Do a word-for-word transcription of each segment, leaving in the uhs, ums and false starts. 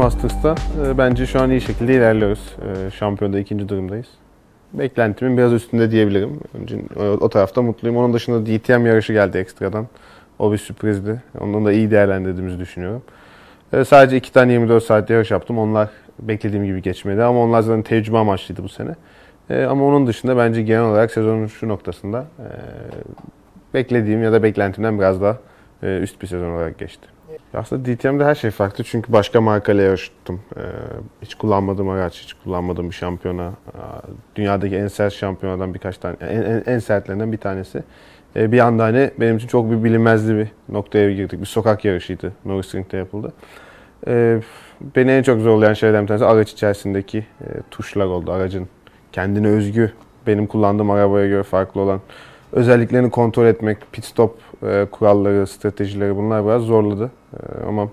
Masters'ta e, bence şu an iyi şekilde ilerliyoruz. E, şampiyonda ikinci durumdayız. Beklentimin biraz üstünde diyebilirim. Önce, o, o tarafta mutluyum. Onun dışında D T M yarışı geldi ekstradan. O bir sürprizdi. Ondan da iyi değerlendirdiğimizi düşünüyorum. E, sadece iki tane yirmi dört saatlik yarış yaptım. Onlar beklediğim gibi geçmedi ama onlar zaten tecrübe amaçlıydı bu sene. E, ama onun dışında bence genel olarak sezonun şu noktasında e, beklediğim ya da beklentimden biraz daha e, üst bir sezon olarak geçti. Aslında D T M'de her şey farklı çünkü başka markayla yarıştım. Ee, hiç kullanmadığım araç, hiç kullanmadığım bir şampiyona, dünyadaki en sert şampiyonadan birkaç tane, en, en, en sertlerinden bir tanesi. Ee, bir anda hani benim için çok bir bilinmezli bir noktaya girdik. Bir sokak yarışıydı, Nürburgring'de yapıldı. Ee, beni en çok zorlayan şeylerden bir tanesi araç içerisindeki e, tuşlar oldu. Aracın kendine özgü, benim kullandığım arabaya göre farklı olan özelliklerini kontrol etmek, pit stop e, kuralları, stratejileri bunlar biraz zorladı. E, ama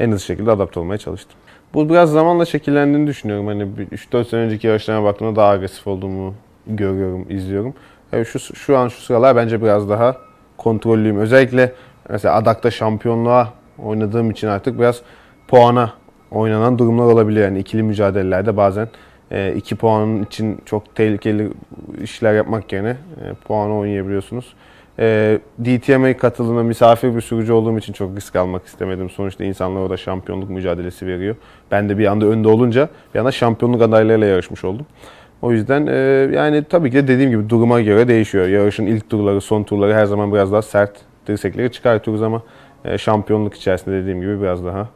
en hızlı şekilde adapte olmaya çalıştım. Bu biraz zamanla şekillendiğini düşünüyorum. Hani üç dört sene önceki yarışlarına baktığımda daha agresif olduğumu görüyorum, izliyorum. Yani şu, şu an şu sıralar bence biraz daha kontrollüyüm. Özellikle mesela Adak'ta şampiyonluğa oynadığım için artık biraz puana oynanan durumlar olabiliyor. Yani ikili mücadelelerde bazen iki puan için çok tehlikeli işler yapmak yerine puanı oynayabiliyorsunuz. D T M'ye katıldığımda misafir bir sürücü olduğum için çok risk almak istemedim. Sonuçta insanlar orada şampiyonluk mücadelesi veriyor. Ben de bir anda önde olunca bir anda şampiyonluk adaylarıyla yarışmış oldum. O yüzden yani tabii ki de dediğim gibi duruma göre değişiyor. Yarışın ilk turları, son turları her zaman biraz daha sert dirsekleri çıkartıyoruz ama şampiyonluk içerisinde dediğim gibi biraz daha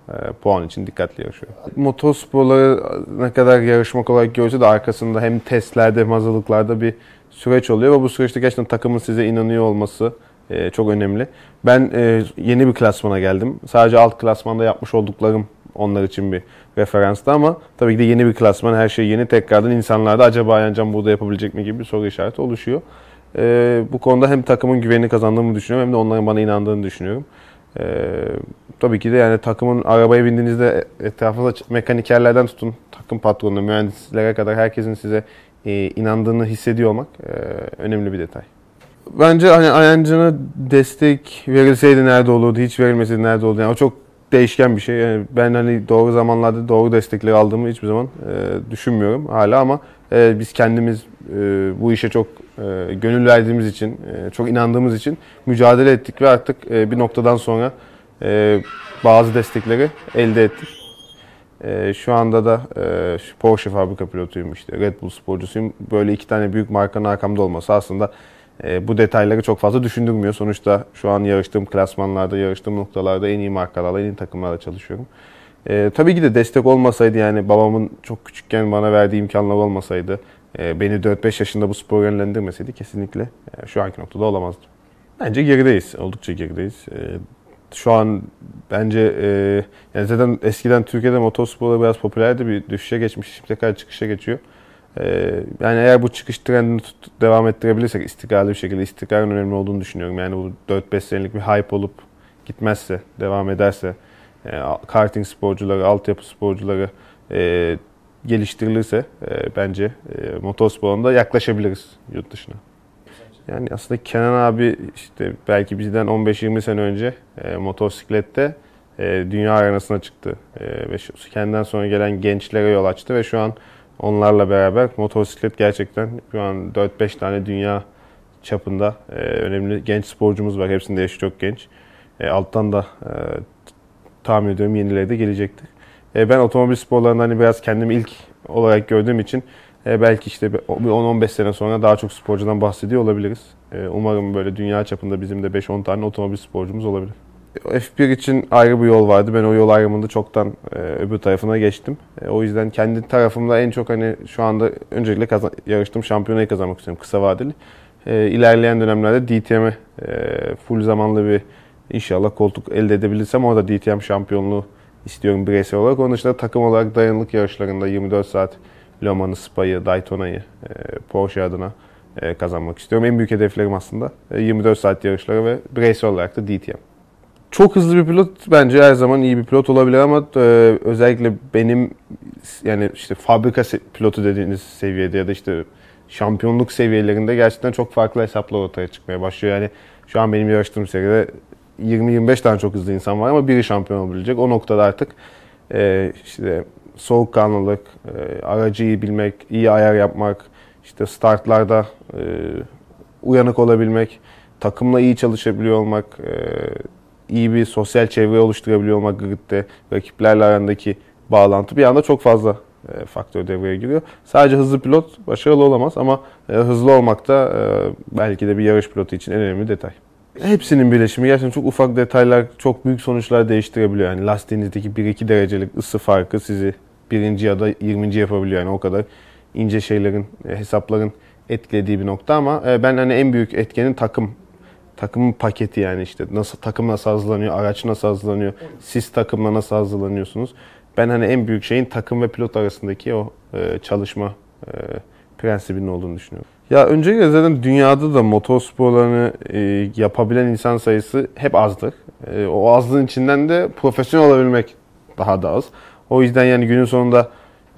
puan için dikkatli yarışıyor. Motorsporları ne kadar yarışmak olarak görse de arkasında hem testlerde hem hazırlıklarda bir süreç oluyor ve bu süreçte gerçekten takımın size inanıyor olması çok önemli. Ben yeni bir klasmana geldim. Sadece alt klasmanda yapmış olduklarım onlar için bir referanstı ama tabii ki de yeni bir klasman, her şey yeni. Tekrardan insanlarda acaba Yancan burada yapabilecek mi gibi bir soru işareti oluşuyor. Bu konuda hem takımın güvenini kazandığımı düşünüyorum hem de onların bana inandığını düşünüyorum. Ee, tabii ki de yani takımın arabaya bindiğinizde etrafında mekanikerlerden tutun, takım patronuna, mühendislere kadar herkesin size e, inandığını hissediyor olmak e, önemli bir detay. Bence hani Ayancan'a destek verilseydi nerede olurdu, hiç verilmeseydi nerede olurdu. Yani o çok değişken bir şey. Yani ben hani doğru zamanlarda doğru destekleri aldığımı hiçbir zaman e, düşünmüyorum hala ama e, biz kendimiz e, bu işe çok e, gönül verdiğimiz için, e, çok inandığımız için mücadele ettik ve artık e, bir noktadan sonra e, bazı destekleri elde ettik. E, şu anda da e, Porsche fabrika pilotuyum, işte Red Bull sporcusuyum. Böyle iki tane büyük markanın arkamda olması aslında E, bu detayları çok fazla düşündürmüyor. Sonuçta şu an yarıştığım klasmanlarda, yarıştığım noktalarda en iyi markalarla, en iyi takımlarla çalışıyorum. E, tabii ki de destek olmasaydı, yani babamın çok küçükken bana verdiği imkanlar olmasaydı, e, beni dört beş yaşında bu spor yönlendirmeseydi kesinlikle e, şu anki noktada olamazdım. Bence gerideyiz, oldukça gerideyiz. E, şu an bence e, yani zaten eskiden Türkiye'de motorsporda biraz popülerdi, bir düşüşe geçmiş, şimdi tekrar çıkışa geçiyor. Yani eğer bu çıkış trendini devam ettirebilirsek istikrarlı bir şekilde, istikrarın önemli olduğunu düşünüyorum. Yani bu dört beş senelik bir hype olup gitmezse, devam ederse, karting sporcuları, altyapı sporcuları geliştirilirse bence motorsporuna da yaklaşabiliriz yurt dışına. Yani aslında Kenan abi işte belki bizden on beş yirmi sene önce motosiklette dünya arenasına çıktı ve kendinden sonra gelen gençlere yol açtı ve şu an onlarla beraber motosiklet gerçekten şu an dört beş tane dünya çapında e, önemli genç sporcumuz var. Hepsinde yaşı çok genç. E, alttan da e, tahmin ediyorum yenileri de gelecektir. E, ben otomobil sporlarında hani biraz kendimi ilk olarak gördüğüm için e, belki işte on on beş sene sonra daha çok sporcudan bahsediyor olabiliriz. E, umarım böyle dünya çapında bizim de beş on tane otomobil sporcumuz olabilir. F bir için ayrı bir yol vardı. Ben o yol ayrımında çoktan e, öbür tarafına geçtim. E, o yüzden kendi tarafımda en çok hani şu anda öncelikle kazan, yarıştığım şampiyonayı kazanmak istiyorum kısa vadeli. E, ilerleyen dönemlerde D T M'e e, full zamanlı bir inşallah koltuk elde edebilirsem orada D T M şampiyonluğu istiyorum bireysel olarak. Onun dışında takım olarak dayanıklık yarışlarında yirmi dört saat Le Mans'ı, Spa'yı, Daytona'yı e, Porsche adına e, kazanmak istiyorum. En büyük hedeflerim aslında e, yirmi dört saat yarışları ve bireysel olarak da D T M. Çok hızlı bir pilot bence her zaman iyi bir pilot olabilir ama e, özellikle benim yani işte fabrika pilotu dediğiniz seviyede ya da işte şampiyonluk seviyelerinde gerçekten çok farklı hesaplar ortaya çıkmaya başlıyor. Yani şu an benim yarıştığım seride yirmi yirmi beş tane çok hızlı insan var ama biri şampiyon olabilecek. O noktada artık e, işte soğukkanlılık, e, aracı iyi bilmek, iyi ayar yapmak, işte startlarda e, uyanık olabilmek, takımla iyi çalışabiliyor olmak, e, iyi bir sosyal çevre oluşturabiliyor olmak gridde, rakiplerle arandaki bağlantı bir anda çok fazla e, faktör devreye giriyor. Sadece hızlı pilot başarılı olamaz ama e, hızlı olmak da e, belki de bir yarış pilotu için en önemli detay. Hepsinin birleşimi, gerçekten çok ufak detaylar çok büyük sonuçlar değiştirebiliyor. Yani lastiğinizdeki bir iki derecelik ısı farkı sizi birinci ya da yirminci yapabiliyor. Yani o kadar ince şeylerin, hesapların etkilediği bir nokta ama ben hani en büyük etkenin takım. Takımın paketi, yani işte nasıl takım nasıl hazırlanıyor, araç nasıl hazırlanıyor, siz takımla nasıl hazırlanıyorsunuz. Ben hani en büyük şeyin takım ve pilot arasındaki o çalışma prensibinin olduğunu düşünüyorum. Ya öncelikle zaten dünyada da motor sporlarını e, yapabilen insan sayısı hep azdır. E, o azlığın içinden de profesyonel olabilmek daha da az. O yüzden yani günün sonunda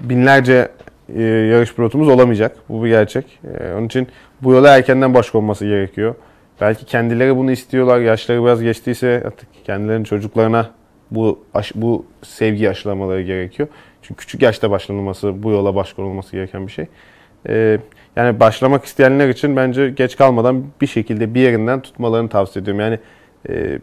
binlerce e, yarış pilotumuz olamayacak. Bu bir gerçek. E, onun için bu yola erkenden başkonması gerekiyor. Belki kendileri bunu istiyorlar. Yaşları biraz geçtiyse artık kendilerinin çocuklarına bu bu sevgi aşılamaları gerekiyor. Çünkü küçük yaşta başlanılması, bu yola başkonulması gereken bir şey. E, Yani başlamak isteyenler için bence geç kalmadan bir şekilde bir yerinden tutmalarını tavsiye ediyorum. Yani e,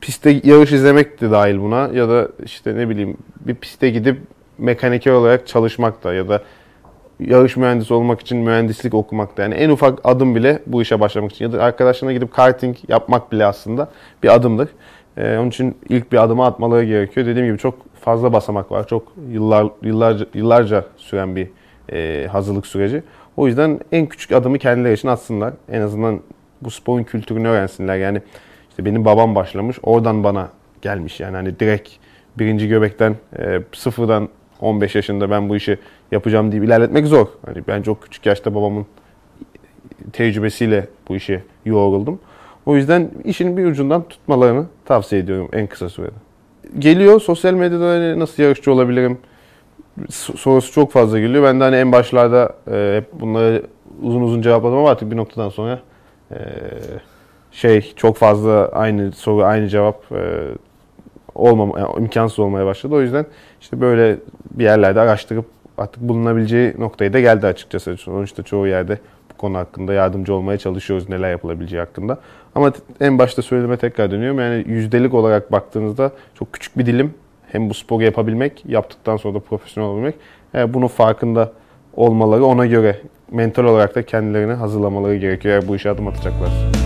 piste yarış izlemek de dahil buna ya da işte ne bileyim bir piste gidip mekaniker olarak çalışmak da ya da yarış mühendisi olmak için mühendislik okumak da. Yani en ufak adım bile bu işe başlamak için ya da arkadaşlarına gidip karting yapmak bile aslında bir adımdır. E, onun için ilk bir adımı atmaları gerekiyor. Dediğim gibi çok fazla basamak var. Çok yıllar yıllarca, yıllarca süren bir e, hazırlık süreci. O yüzden en küçük adımı kendileri için atsınlar. En azından bu sporun kültürünü öğrensinler. Yani işte benim babam başlamış, oradan bana gelmiş. Yani hani direkt birinci göbekten e, sıfırdan on beş yaşında ben bu işi yapacağım diye ilerletmek zor. Hani ben çok küçük yaşta babamın tecrübesiyle bu işe yoğruldum. O yüzden işin bir ucundan tutmalarını tavsiye ediyorum en kısa sürede. Geliyor sosyal medyada hani nasıl yarışçı olabilirim sorusu çok fazla geliyor. Ben de hani en başlarda e, hep bunları uzun uzun cevapladım ama artık bir noktadan sonra e, şey çok fazla aynı soru, aynı cevap e, olmama, yani imkansız olmaya başladı. O yüzden işte böyle bir yerlerde araştırıp artık bulunabileceği noktaya da geldi açıkçası. Sonuçta çoğu yerde bu konu hakkında yardımcı olmaya çalışıyoruz, neler yapılabileceği hakkında. Ama en başta söylediğime tekrar dönüyorum. Yani yüzdelik olarak baktığınızda çok küçük bir dilim. Hem bu sporu yapabilmek, yaptıktan sonra da profesyonel olabilmek, yani bunun farkında olmaları, ona göre mental olarak da kendilerini hazırlamaları gerekiyor eğer bu işe adım atacaklar.